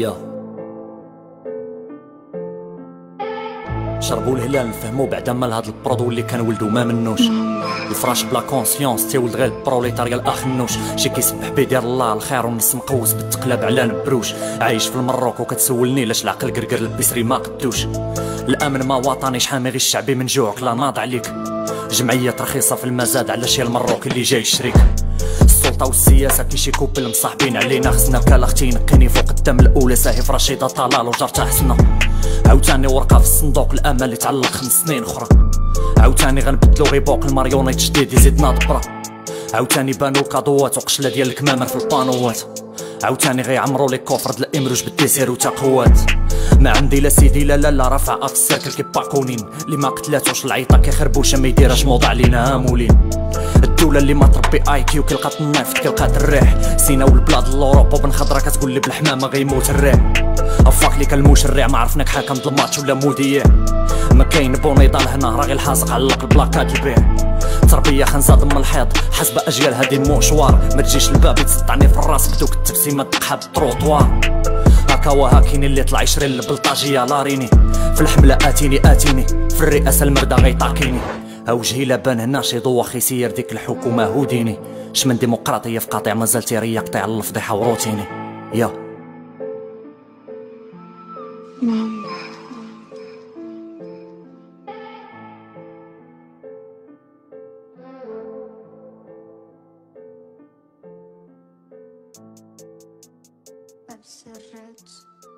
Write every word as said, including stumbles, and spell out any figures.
يلا شربوا الهلال نفهموا بعدا مال هاد البرودو اللي كان ولدو ما منوش الفراش بلا كونسيونس تيولد غير البروليتاريا الاخ النوش شي كيسبح بيدير الله الخير ونص مقوس بالتقلاب على نبروش عايش في المروك وكتسولني لاش العقل قرقر البسري ما قدوش الامن ما وطني شحامي غير الشعبي من جوعك لا ناض عليك جمعيه رخيصه في المزاد على شي المروك اللي جاي يشريك السلطه والسياسه كيشيكو بالمصاحبين علينا خصنا بحال اختي نقيني فوق الدم الاولى ساهي في رشيده طلال وجرتها حسنا عاوتاني ورقه في الصندوق الامل يتعلق خمس سنين اخرى عاوتاني غنبدلو غي بوق الماريونيت جديد يزيدنا دبره عاوتاني بانو القضوات وقشله ديال الكمامر في البانوات عاوتاني غيعمرو لي كوفر د الامروج بالديسير وتقوات ما عندي لا سيدي لا لا لا رافعه في السيركل كيباقونين اللي ما قتلاتوش العيطه كيخربوشه ما يديرهاش موضع لينا هامولين الدوله اللي ما تربي اي كيو كيلقى الناف كيلقى الريح سينا والبلاد الاوروب وبنخضره كتقول لي بالحمامه غيموت الريح افاك ليك المشرع ما عرفناك حاكم د الماتش ولا مذيع ما كاين بونيطه لهنا راه غير حاسق علق البلاكات البيع تربيه خنزه ضم الحيط حسب اجيال هادي مشوار ما تجيش الباب يتسطعني في الراس بدوك التبسيمه تقحى بالطروطوار هاكا وهاكيني اللي طلع يشري البلطاجيه لاريني في الحمله اتيني اتيني في الرئاسه المرده غيطاكيني اوجهي لابان هنا شي ضوخ يسير ديك الحكومه هوديني اش من ديمقراطيه في قطيع مازال تيريا قطيع على الفضيحه وروتيني يا ماما. I've said it.